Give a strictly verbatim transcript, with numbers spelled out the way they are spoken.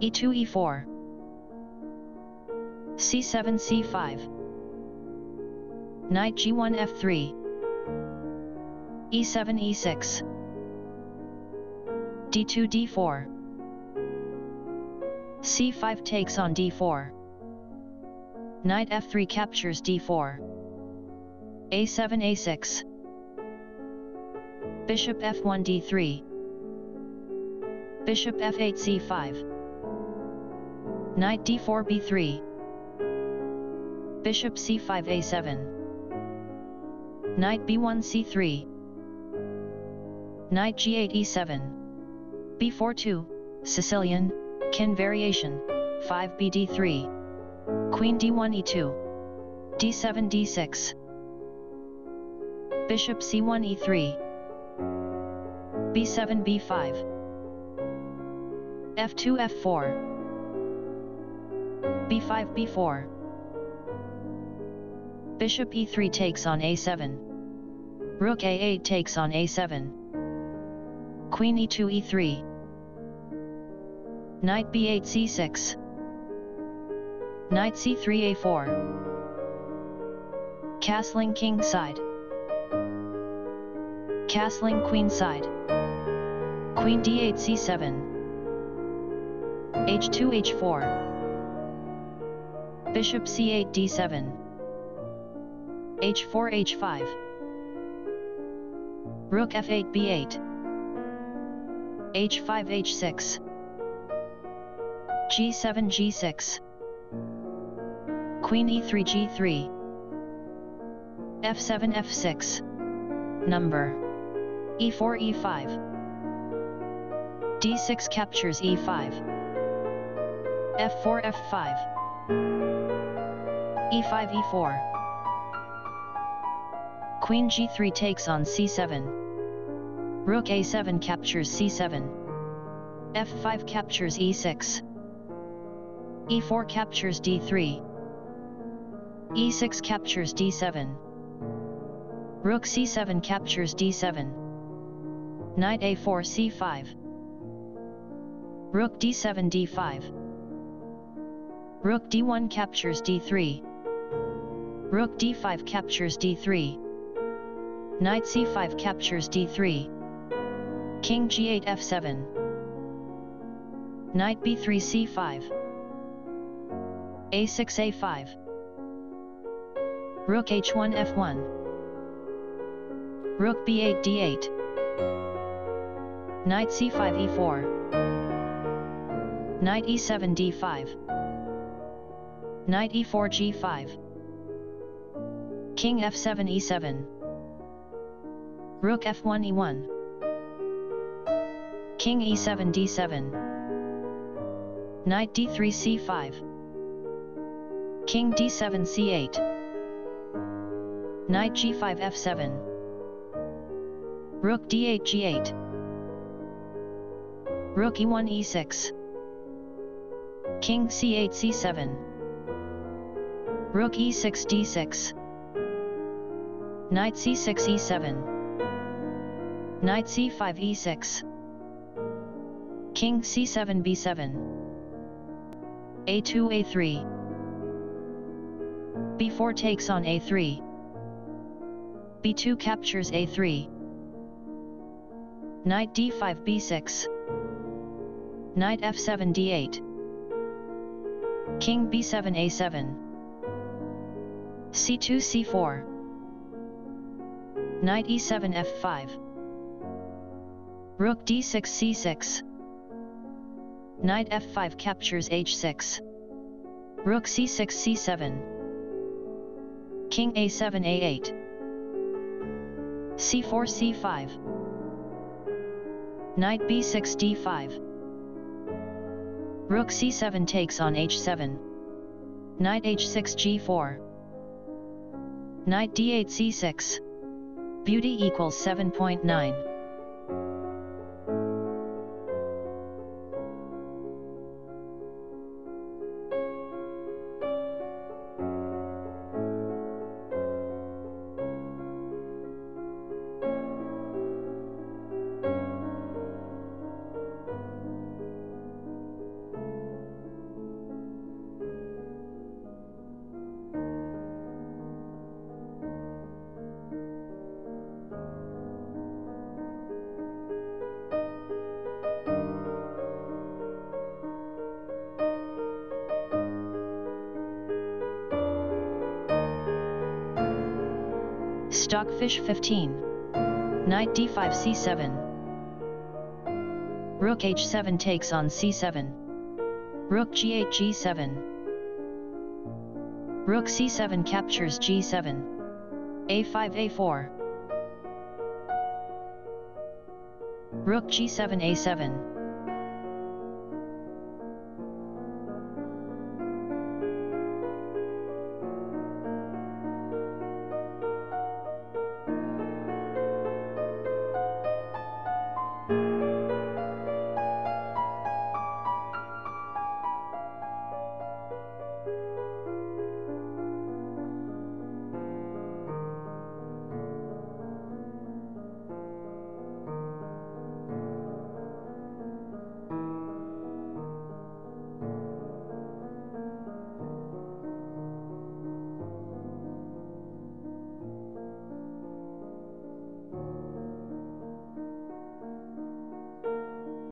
e two e four, c seven c five, knight g one f three, e seven e six, d two d four, c five takes on d four, knight f three captures d four, a seven a six, bishop f one d three, bishop f eight c five, knight d four b three, bishop c five a seven, knight b one c three, knight g eight e seven, b four two, Sicilian, kin variation, five b d three, queen d one e two, d seven d six, bishop c one e three, b seven b five, f two f four, b five b four, bishop e three takes on a seven, rook a eight takes on a seven, queen e two e three, knight b eight c six, knight c three a four, castling king side, castling queen side, queen d eight c seven, h two h four, bishop c eight d seven, h four h five, rook f eight b eight, h five h six, g seven g six, queen e three g three, f seven f six, number e four e five, d six captures e five, f four f five, e five e four, queen g three takes on c seven, rook a seven captures c seven, f five captures e six, e four captures d three, e six captures d seven, rook c seven captures d seven, knight a four c five, rook d seven d five, rook d one captures d three, rook d five captures d three, knight c five captures d three, king g eight f seven, knight b three c five, a six a five, rook h one f one, rook b eight d eight, knight c five e four, knight e seven d five, knight e four g five, king f seven e seven, rook f one e one, king e seven d seven, knight d three c five, king d seven c eight, knight g five f seven, rook d eight g eight, rook e one e six, king c eight c seven, rook e six d six, knight c six e seven, knight c five e six, king c seven b seven, a two a three, b four takes on a three, b two captures a three, knight d five b six, knight f seven d eight, king b seven a seven, c two c four, knight e seven f five, rook d six c six, knight f five captures h six, rook c six c seven, king a seven a eight, c four c five, knight b six d five, rook c seven takes on h seven, knight h six g four, knight d eight c six. Beauty equals seven point nine. Stockfish fifteen. Knight d five c seven. Rook h seven takes on c seven. Rook g eight g seven. Rook c seven captures g seven. a five a four. Rook g seven a seven.